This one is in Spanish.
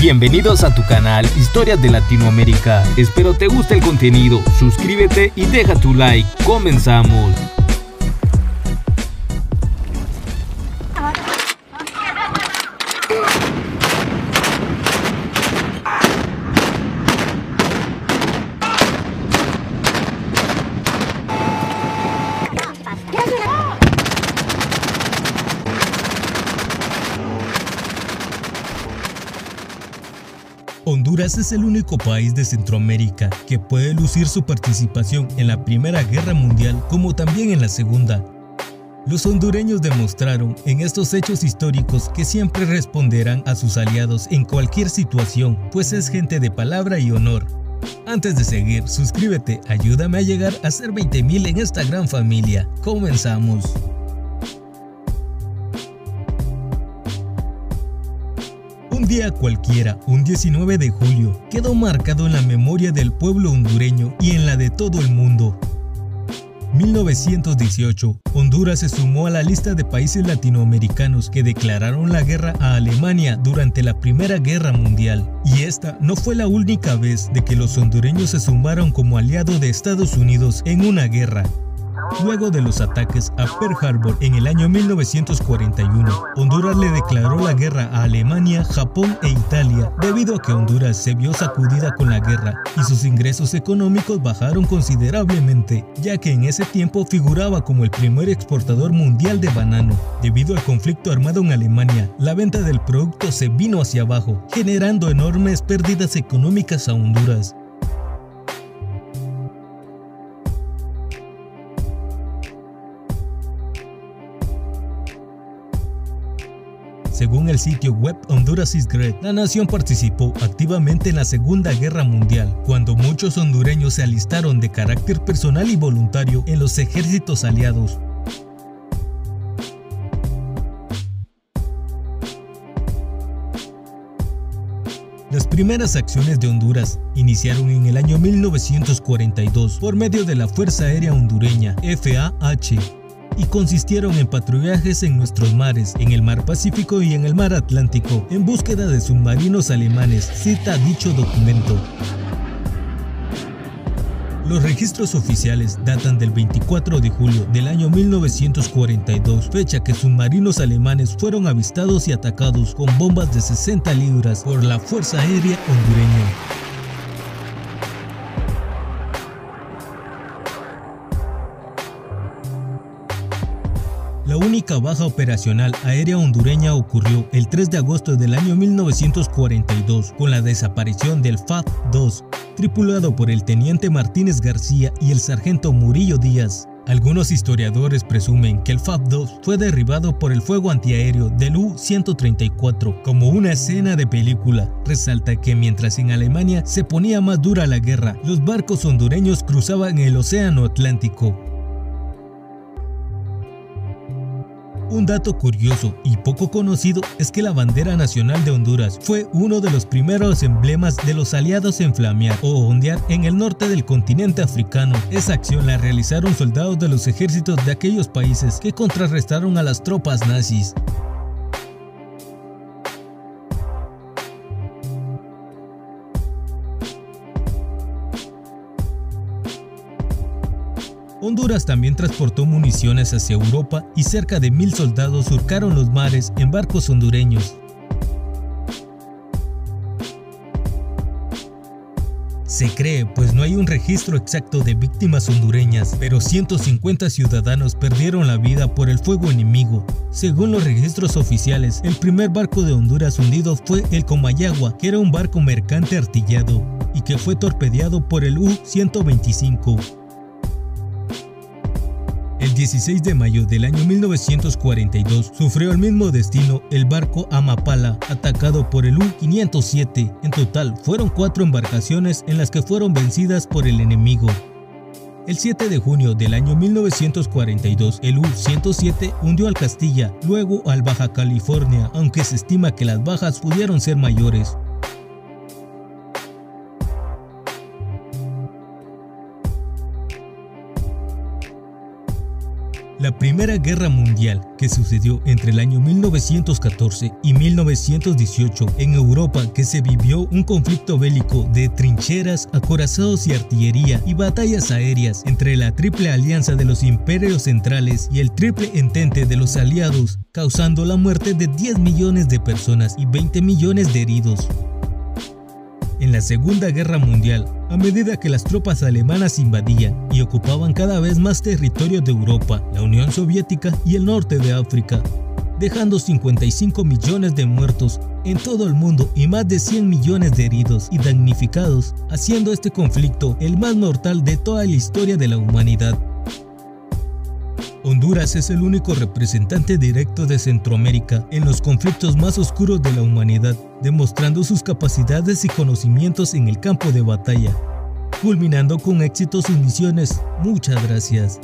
Bienvenidos a tu canal Historias de Latinoamérica. Espero te guste el contenido, suscríbete y deja tu like. Comenzamos. Honduras es el único país de Centroamérica que puede lucir su participación en la Primera Guerra Mundial como también en la Segunda. Los hondureños demostraron en estos hechos históricos que siempre responderán a sus aliados en cualquier situación, pues es gente de palabra y honor. Antes de seguir, suscríbete, ayúdame a llegar a ser 20,000 en esta gran familia. Comenzamos. Un día cualquiera, un 19 de julio, quedó marcado en la memoria del pueblo hondureño y en la de todo el mundo. 1918, Honduras se sumó a la lista de países latinoamericanos que declararon la guerra a Alemania durante la Primera Guerra Mundial. Y esta no fue la única vez de que los hondureños se sumaron como aliado de Estados Unidos en una guerra. Luego de los ataques a Pearl Harbor en el año 1941, Honduras le declaró la guerra a Alemania, Japón e Italia, debido a que Honduras se vio sacudida con la guerra y sus ingresos económicos bajaron considerablemente, ya que en ese tiempo figuraba como el primer exportador mundial de banano. Debido al conflicto armado en Alemania, la venta del producto se vino hacia abajo, generando enormes pérdidas económicas a Honduras. Según el sitio web Honduras Is Great, la nación participó activamente en la Segunda Guerra Mundial, cuando muchos hondureños se alistaron de carácter personal y voluntario en los ejércitos aliados. Las primeras acciones de Honduras iniciaron en el año 1942 por medio de la Fuerza Aérea Hondureña, FAH. Y consistieron en patrullajes en nuestros mares, en el mar Pacífico y en el mar Atlántico, en búsqueda de submarinos alemanes, cita dicho documento. Los registros oficiales datan del 24 de julio del año 1942, fecha que submarinos alemanes fueron avistados y atacados con bombas de 60 libras por la Fuerza Aérea Hondureña. La única baja operacional aérea hondureña ocurrió el 3 de agosto del año 1942 con la desaparición del FAB 2, tripulado por el teniente Martínez García y el sargento Murillo Díaz. Algunos historiadores presumen que el FAB 2 fue derribado por el fuego antiaéreo del U-134 como una escena de película. Resalta que mientras en Alemania se ponía más dura la guerra, los barcos hondureños cruzaban el océano Atlántico. Un dato curioso y poco conocido es que la bandera nacional de Honduras fue uno de los primeros emblemas de los aliados en flamear o ondear en el norte del continente africano. Esa acción la realizaron soldados de los ejércitos de aquellos países que contrarrestaron a las tropas nazis. Honduras también transportó municiones hacia Europa y cerca de 1,000 soldados surcaron los mares en barcos hondureños. Se cree, pues no hay un registro exacto de víctimas hondureñas, pero 150 ciudadanos perdieron la vida por el fuego enemigo. Según los registros oficiales, el primer barco de Honduras hundido fue el Comayagua, que era un barco mercante artillado y que fue torpedeado por el U-125. El 16 de mayo del año 1942 sufrió el mismo destino el barco Amapala, atacado por el U-507. En total fueron 4 embarcaciones en las que fueron vencidas por el enemigo. El 7 de junio del año 1942 el U-107 hundió al Castilla, luego al Baja California, aunque se estima que las bajas pudieron ser mayores. La La Primera Guerra Mundial, que sucedió entre el año 1914 y 1918 en Europa, que se vivió un conflicto bélico de trincheras, acorazados y artillería y batallas aéreas entre la Triple Alianza de los Imperios Centrales y el Triple Entente de los Aliados, causando la muerte de 10 millones de personas y 20 millones de heridos. En la Segunda Guerra Mundial, a medida que las tropas alemanas invadían y ocupaban cada vez más territorio de Europa, la Unión Soviética y el norte de África, dejando 55 millones de muertos en todo el mundo y más de 100 millones de heridos y damnificados, haciendo este conflicto el más mortal de toda la historia de la humanidad. Honduras es el único representante directo de Centroamérica en los conflictos más oscuros de la humanidad, demostrando sus capacidades y conocimientos en el campo de batalla, culminando con éxito sus misiones. Muchas gracias.